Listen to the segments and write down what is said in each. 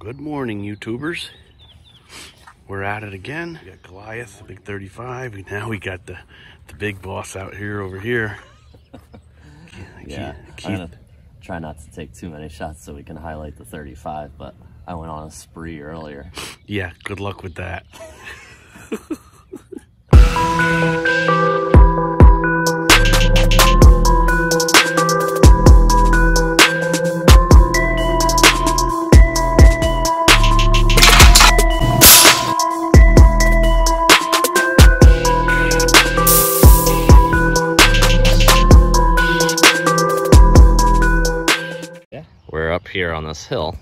Good morning, YouTubers. We're at it again. We got Goliath, big 35. And now we got the big boss out here over here. Yeah, I'm gonna try not to take too many shots so we can highlight the 35, but I went on a spree earlier. Yeah, good luck with that. We're up here on this hill,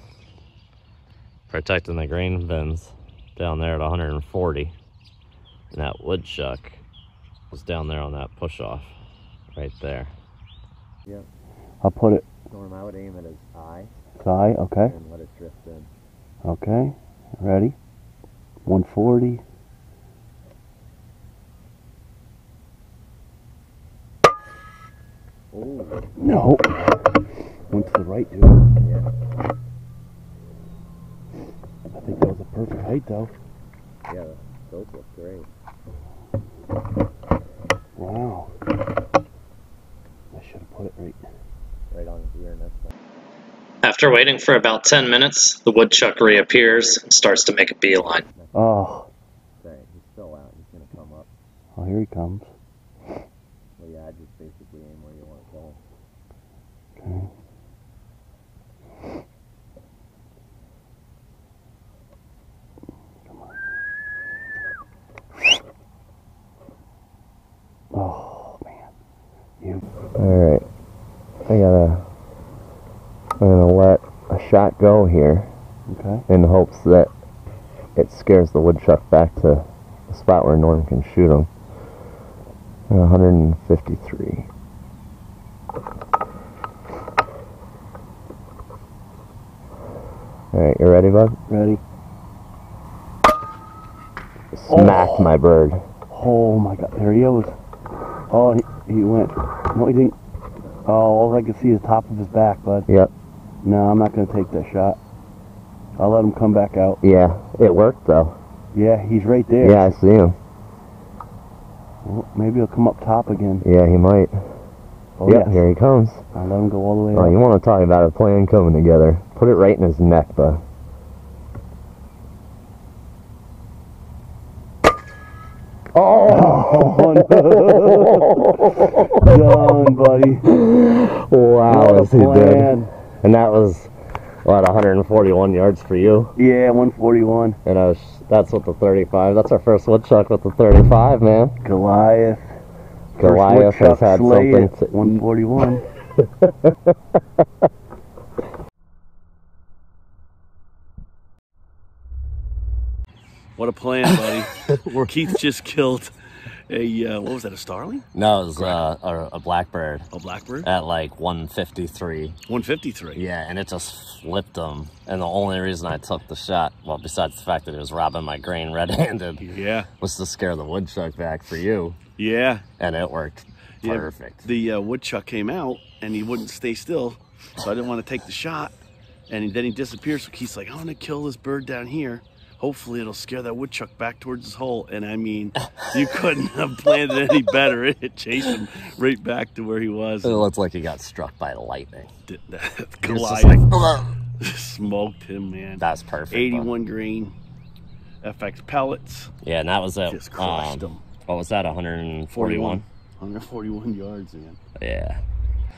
protecting the grain bins down there at 140. And that woodchuck was down there on that push-off right there. Yep. I'll put it... Norm, I would aim at his eye. His eye, okay. And let it drift in. Okay, ready. 140. Oh. No. Went to the right, dude. Yeah. I think that was a perfect height, though. Yeah, those look great. Wow. I should have put it right on his ear. After waiting for about 10 minutes, the woodchuck reappears and starts to make a beeline. Oh. He's still out. He's going to come up. Oh, here he comes. Well, yeah, I just basically aim where you want to go. Okay. Alright, I'm gonna let a shot go here, okay, in hopes that it scares the woodchuck back to the spot where Norm can shoot him. 153. Alright, you ready, bud? Ready. Smacked my bird. Oh my god, there he goes. Oh, he went. No, he didn't. Oh, all I could see is the top of his back, bud. Yep. No, I'm not going to take that shot. I'll let him come back out. Yeah, it worked, though. Yeah, he's right there. Yeah, I see him. Well, maybe he'll come up top again. Yeah, he might. Oh, yep, yes. Here he comes. I'll let him go all the way up. You want to talk about a plan coming together. Put it right in his neck, bud. Oh, no. Done, buddy. Wow, is he dead? And that was, what, 141 yards for you? Yeah, 141. And that's with the 35. That's our first woodchuck with the 35, man. Goliath. Goliath has had something to 141. What a plan, buddy. Keith just killed a, what was that, a starling? No, it was a blackbird. A blackbird? At like 153. 153? Yeah, and it just flipped him. And the only reason I took the shot, well, besides the fact that it was robbing my grain red-handed, yeah, was to scare the woodchuck back for you. Yeah. And it worked perfect. Yeah, the woodchuck came out, and he wouldn't stay still, so I didn't want to take the shot. And then he disappeared, so Keith's like, I'm going to kill this bird down here. Hopefully it'll scare that woodchuck back towards his hole. And I mean, you couldn't have planned it any better. It chased him right back to where he was. It looked like he got struck by lightning. Goliath smoked him, man. That's perfect. 81 grain FX pellets. Yeah, and that was it. Just crushed him. What was that, 141? 141 yards, man. Yeah.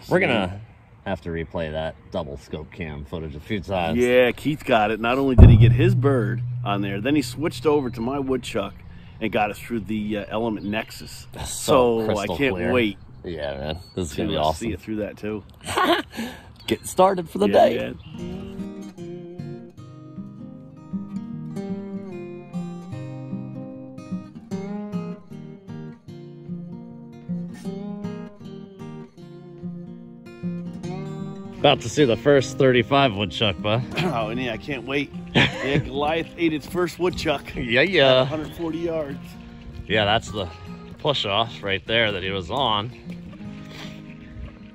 We're going to have to replay that double scope cam footage a few times. Yeah, Keith got it. Not only did he get his bird on there, then he switched over to my woodchuck and got it through the Element Nexus. That's so I can't wait. Yeah, man. This is going to be awesome. See it through that, too. Get started for the day. Man. About to see the first 35 woodchuck, bud. Oh, and yeah, I can't wait. Yeah, Goliath ate its first woodchuck. Yeah, yeah. 140 yards. Yeah, that's the push-off right there that he was on.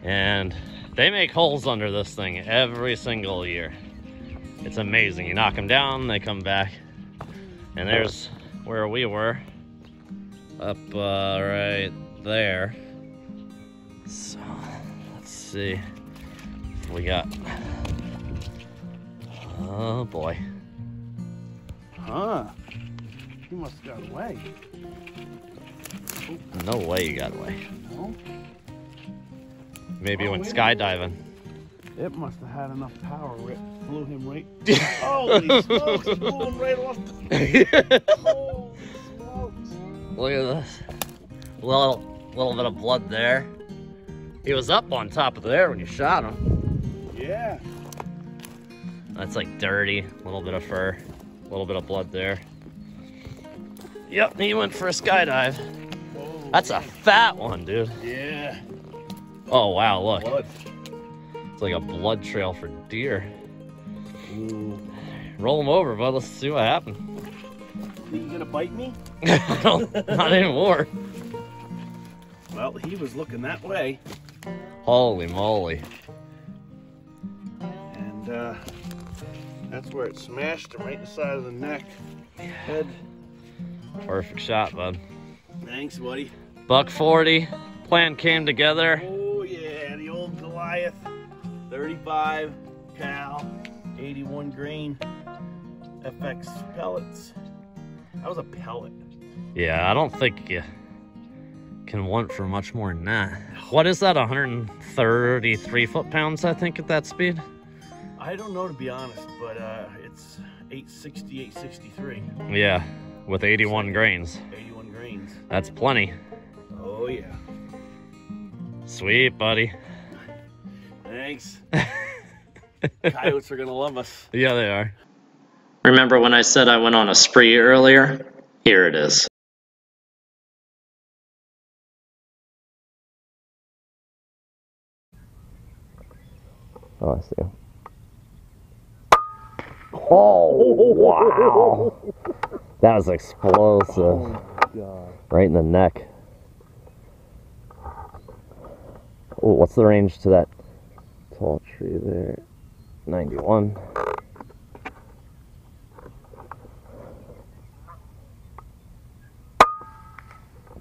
And they make holes under this thing every single year. It's amazing. You knock them down, they come back. And there's where we were, up right there. So let's see what we got. Oh boy. Huh. You must have got away. No way you got away. No. Maybe you went skydiving. It must have had enough power. It blew him right. Holy smokes! It blew him right off. Holy smokes! Look at this. Little bit of blood there. He was up on top of there when you shot him. Yeah. That's like dirty. A little bit of fur. A little bit of blood there. Yep, he went for a skydive. Whoa. That's a fat one, dude. Yeah. Oh, wow, look. Blood. It's like a blood trail for deer. Ooh. Roll him over, bud. Let's see what happens. Are you gonna bite me? No, not anymore. Well, he was looking that way. Holy moly. And that's where it smashed him, right in the side of the neck. Head. Perfect shot, bud. Thanks, buddy. Buck 40. Plan came together. Oh, yeah. The old Goliath. 35 cal, 81 grain, FX pellets. That was a pellet. Yeah, I don't think you can want for much more than that. What is that, 133 foot-pounds, I think, at that speed? I don't know, to be honest, but it's 860, 863. Yeah, with 81 grains. 81 grains. That's plenty. Oh, yeah. Sweet, buddy. Thanks. Coyotes are going to love us. Yeah, they are. Remember when I said I went on a spree earlier? Here it is. Oh, I see. Oh, wow. That was explosive. Oh, God. Right in the neck. Oh, what's the range to that tall tree there? 91.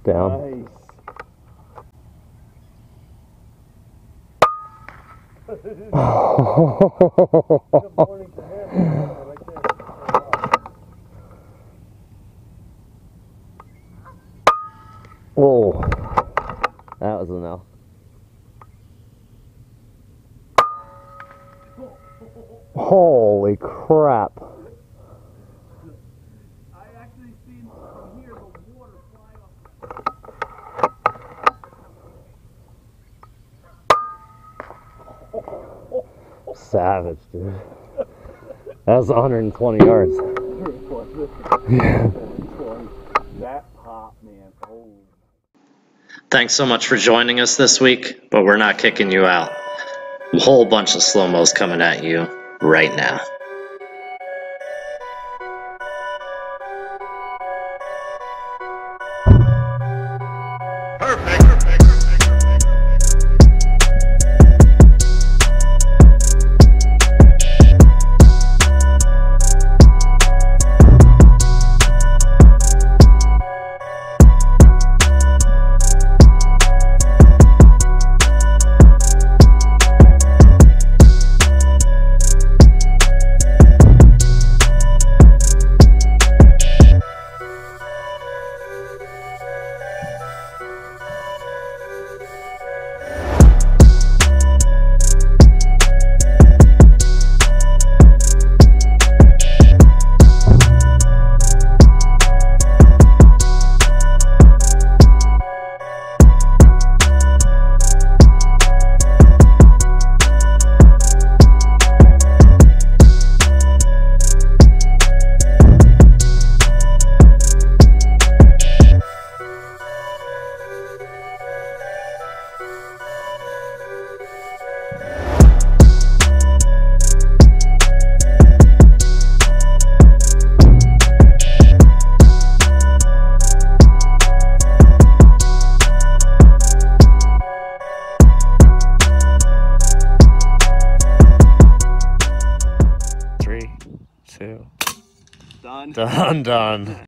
Down. Nice. Whoa, that was a no. Holy crap. I actually seen here the water fly off. Savage, dude. That was 120 yards. Yeah. That pop, man. Holy. Thanks so much for joining us this week, but we're not kicking you out. A whole bunch of slow-mos coming at you right now. 3, 2. Done. Done.